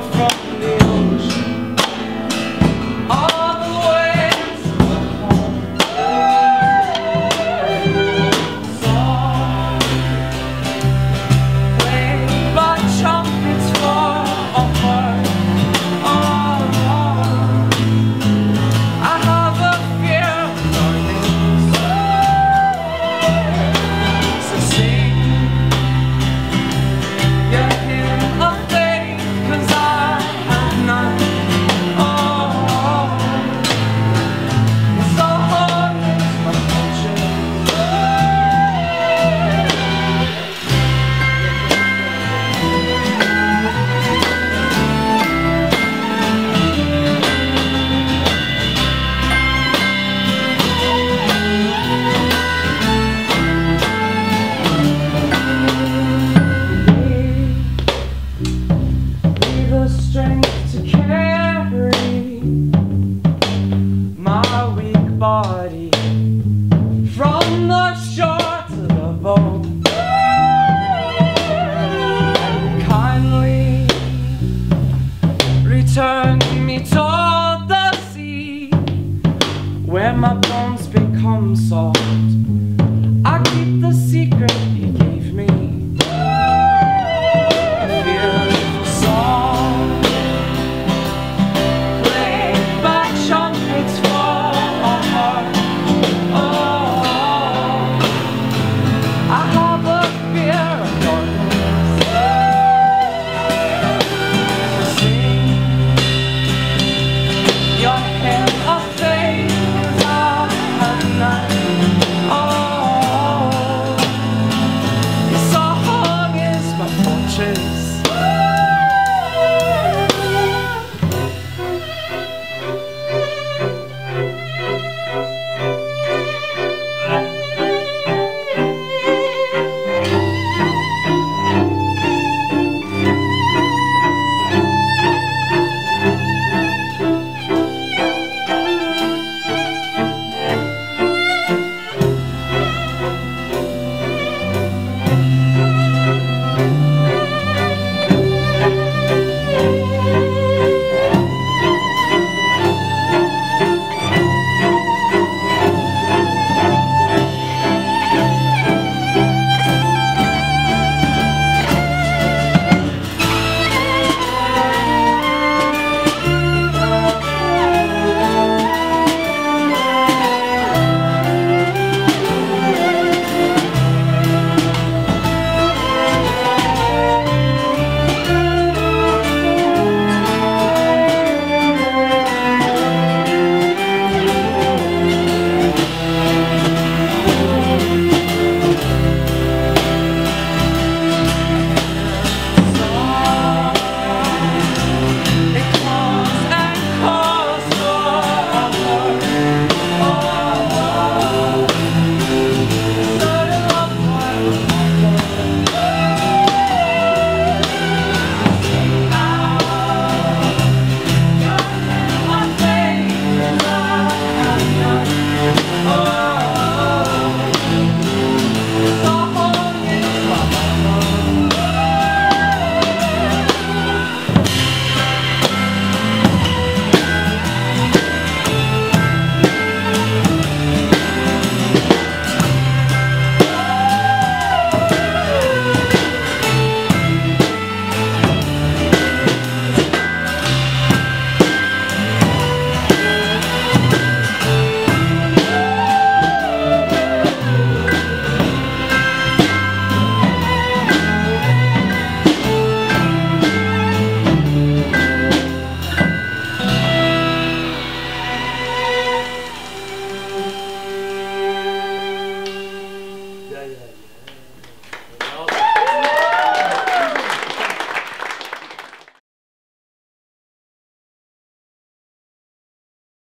from